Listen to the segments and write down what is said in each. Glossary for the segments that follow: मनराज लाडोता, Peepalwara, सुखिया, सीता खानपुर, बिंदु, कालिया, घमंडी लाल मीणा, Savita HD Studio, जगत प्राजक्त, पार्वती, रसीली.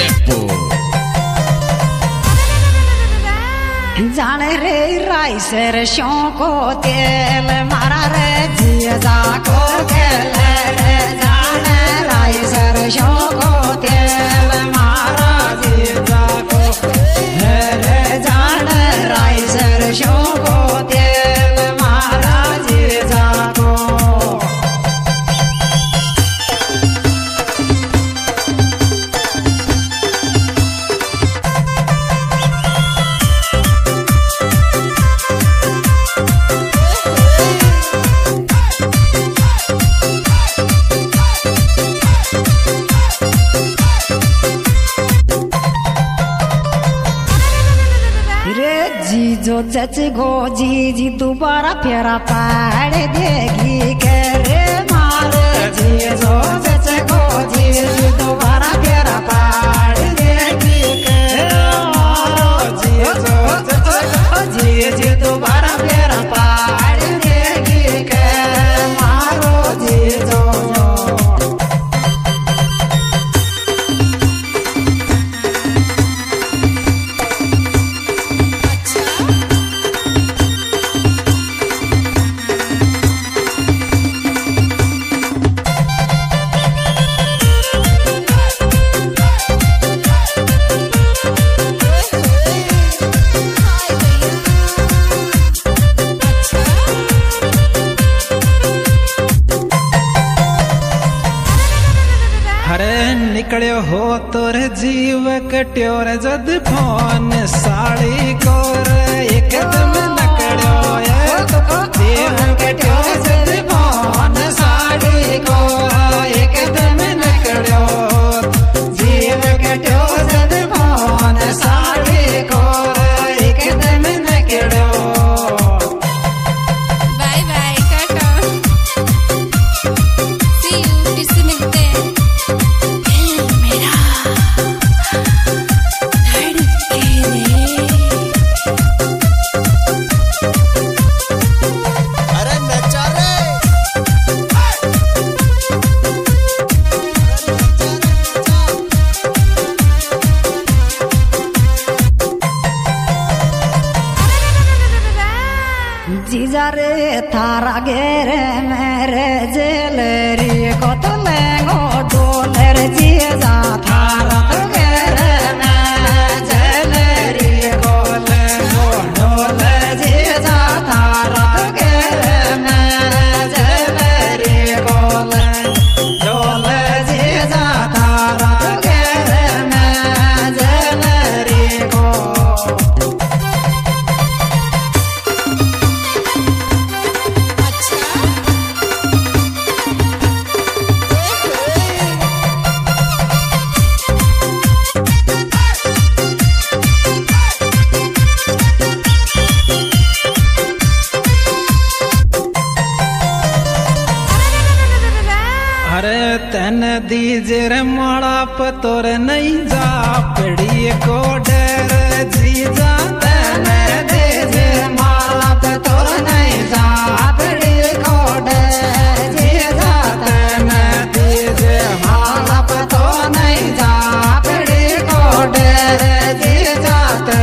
जयपुर जाने रे राइस रे शौक को तेल मारा रे जिया को तेल रे जाने राइस रे शौक को तेल मारा जिया को रे जाने राइस रे शौक को तेल मारा जिया को सच गो जी जी दोबारा प्यारा पाड़ देगी करे मार जी जो सच गो जी जी दोबारा प्यारा पाड़ देगी करे मार जी जो सच गो जी जी दोबारा प्यारा पाड़ देगी करे मारो जी जो हो तोर जीव कट्योर जद फोन साड़ी कोर एकदम नकड़ो जीव कट्योर जद फोन साड़ी कोर एकदम नकड़ो जीव कट्योर जद फोन साड़ी कोर एकदम नकड़ो बाय बाय कटो थारा गेरे मेरे जेलरी को तो लेंगो डोलर जिया थारा गेरे मेरे जेलरी को लेंगो डोलर जिया थारा गेरे मेरे जेलरी को लेंगो डोलर जिया थारा गेरे मेरे जेलरी को दीजर माड़ा पतोर नहीं जा पड़ी को डर जी जाता दीजर माड़ा पतोर नहीं जा पड़ी को डर जी जाता दीजर माड़ा पतोर नहीं जा पड़ी को डर जी जाता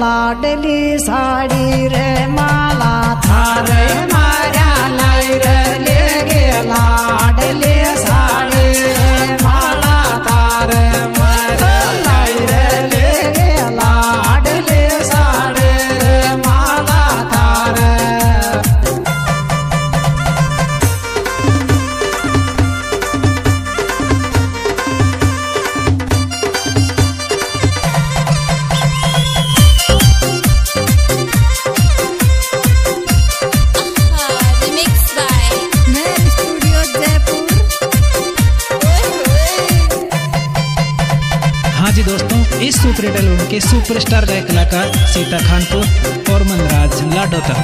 लाडली साड़ी रे माला थारे मारा लाई रे लेगे लाडली साड़ी रे माला थारे मारा लाई रे लेगे लाडली साड़ी रे माला थारे दूसरे बॉलीवुड के सुपरस्टार जय कलाकार सीता खानपुर और मनराज लाडोता।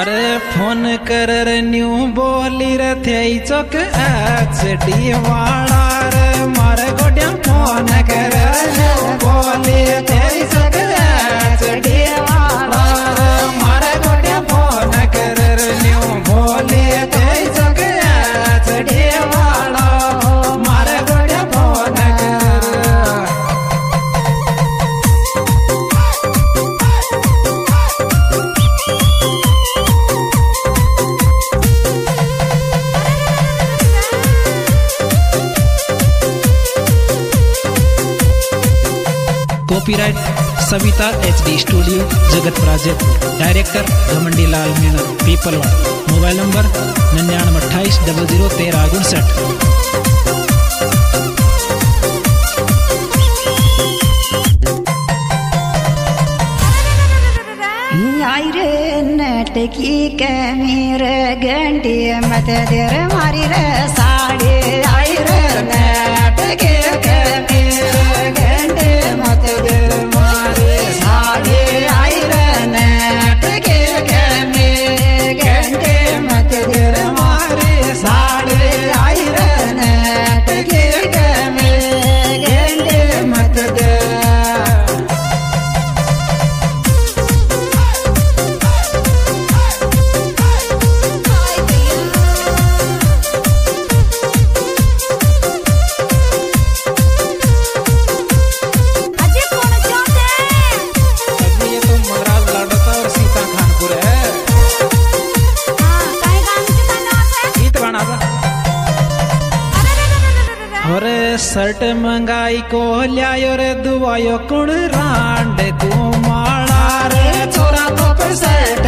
अरे फोन कर रे न्यू बोली रे थे चौक आज डीवाड़ा रे मारे गोड्या फोन कर रे बोली थे चौक आज डीवाड़ा रे मारे गोड्या फोन कर रे न्यू बोली थे चौक आज डीवाड़ा मारे गोड्या फोन कर। कॉपीराइट सविता एचडी स्टूडियो जगत प्राजक्त। Director घमंडी लाल मीणा Piplwa. Mobile number 9928001359। नटकी के मेरे घंटे मत देर मारी रे साड़ी आई रे नटकी के मेरे घंटे मत देर मारी साड़ी आई रे नटकी के मेरे घंटे मत देर मारी साड़ी आई रे नटकी के मेरे घंटे मत देर। शर्ट मंगाई को लियायो रे दुआयो कुण रांड को माड़ा रे छोरा तो पर शर्ट